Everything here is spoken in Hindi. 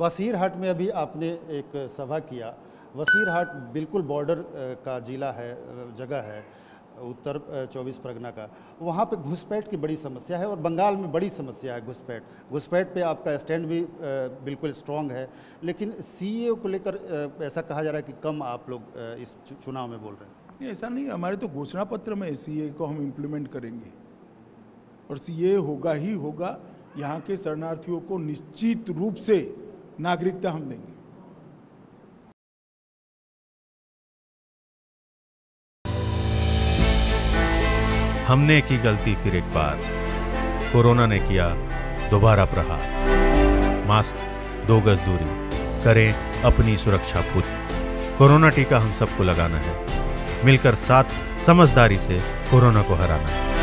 वसीरहाट में अभी आपने एक सभा किया। वसीरहाट बिल्कुल बॉर्डर का जिला है, जगह है उत्तर 24 परगना का। वहाँ पे घुसपैठ की बड़ी समस्या है और बंगाल में बड़ी समस्या है घुसपैठ पे आपका स्टैंड भी बिल्कुल स्ट्रांग है, लेकिन सीएए को लेकर ऐसा कहा जा रहा है कि कम आप लोग इस चुनाव में बोल रहे हैं। नहीं, ऐसा नहीं, हमारे तो घोषणा पत्र में सीएए को हम इम्प्लीमेंट करेंगे और सीएए होगा ही होगा। यहाँ के शरणार्थियों को निश्चित रूप से नागरिकता हम देंगे। हमने की गलती फिर एक बार, कोरोना ने किया दोबारा प्रहार। मास्क, 2 गज दूरी, करें अपनी सुरक्षा खुद। कोरोना टीका हम सबको लगाना है, मिलकर साथ समझदारी से कोरोना को हराना है।